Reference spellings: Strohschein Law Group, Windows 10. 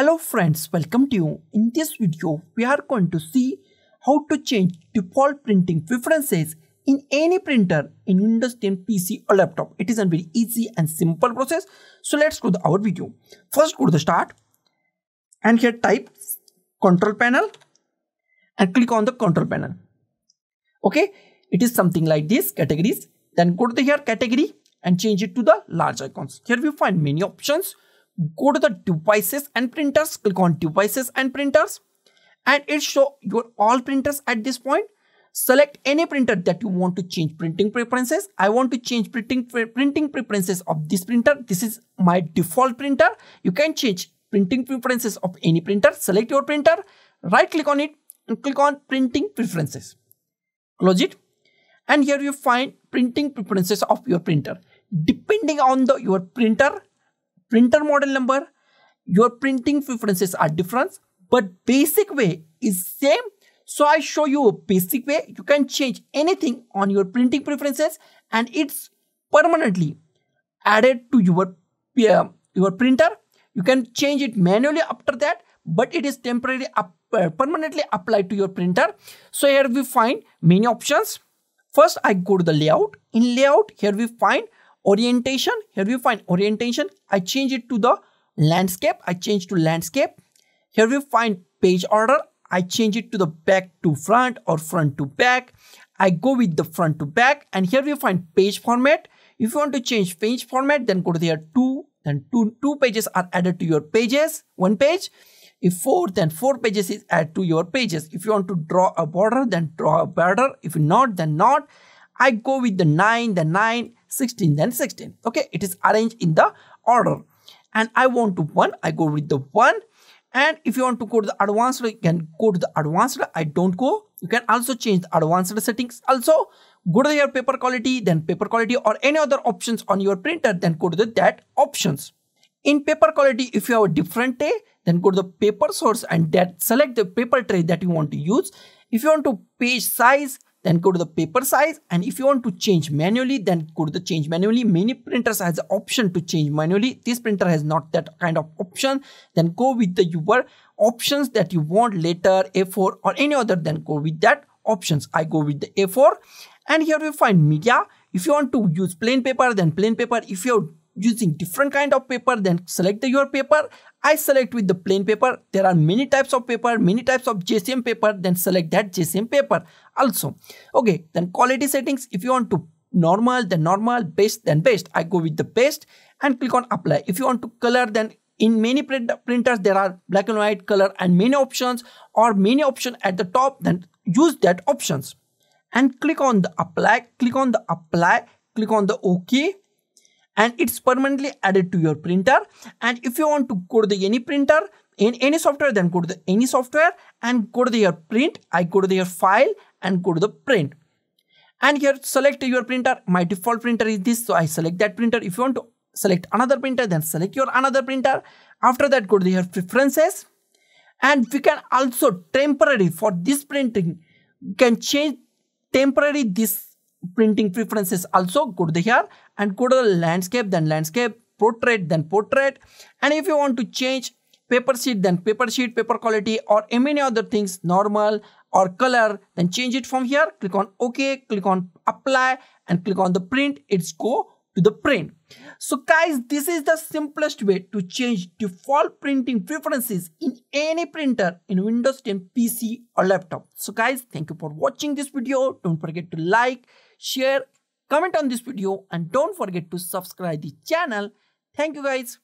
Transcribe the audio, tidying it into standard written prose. Hello friends, welcome to you. In this video, we are going to see how to change default printing preferences in any printer in Windows 10 PC or laptop. It is a very easy and simple process. So let's go to our video. First go to the start and here type control panel and click on the control panel. Okay, it is something like this, categories. Then go to the here category and change it to the large icons. Here we find many options. Go to the devices and printers, click on devices and printers, and it show your all printers at this point. Select any printer that you want to change printing preferences. I want to change printing preferences of this printer. This is my default printer. You can change printing preferences of any printer. Select your printer, right click on it and click on printing preferences. Close it. And here you find printing preferences of your printer. Depending on your printer model number, your printing preferences are different, but basic way is same. So I show you a basic way. You can change anything on your printing preferences and it's permanently added to your printer. You can change it manually after that, but it is temporarily permanently applied to your printer. So here we find many options. First I go to the layout. In layout, here we find orientation. Here we find orientation. I change it to the landscape. I change to landscape. Here we find page order. I change it to the back to front or front to back. I go with the front to back. And here we find page format. If you want to change page format, then go to here two. Then two pages are added to your pages. One page. If four, then four pages is added to your pages. If you want to draw a border, then draw a border. If not, then not. I go with the 9, then 9, 16, then 16. Okay, it is arranged in the order. And I want to 1, I go with the 1. And if you want to go to the advanced, you can go to the advanced. I don't go. You can also change the advanced settings also. Go to your paper quality, then paper quality or any other options on your printer, then go to that options. In paper quality, if you have a different tray, then go to the paper source and that select the paper tray that you want to use. If you want to page size, then go to the paper size. And if you want to change manually, then go to the change manually. Many printers has the option to change manually. This printer has not that kind of option. Then go with your options that you want, letter, A4 or any other, then go with that options. I go with the A4. And here we find media. If you want to use plain paper, then plain paper. If you're using different kind of paper, then select your paper. I select with the plain paper. There are many types of paper, many types of JCM paper, then select that JCM paper also. Okay, then quality settings. If you want to normal, then normal, best, then best. I go with the best and click on apply. If you want to color, then in many printers, there are black and white, color and many options or many option at the top, then use that options and click on the apply, click on the apply, click on the okay. And it's permanently added to your printer. And if you want to go to any printer, in any software, then go to any software and go to your print. I go to your file and go to the print. And here select your printer. My default printer is this, so I select that printer. If you want to select another printer, then select your another printer. After that, go to your preferences. And we can also temporarily for this printing, you can change temporarily this printing preferences also. Go to here and go to the landscape, then landscape, portrait, then portrait. And if you want to change paper sheet, then paper sheet, paper quality or many other things, normal or color, then change it from here. Click on OK, click on apply and click on the print. It's go to the print. So guys, this is the simplest way to change default printing preferences in any printer in Windows 10 PC or laptop. So guys, thank you for watching this video. Don't forget to like, share, comment on this video and don't forget to subscribe the channel. Thank you guys.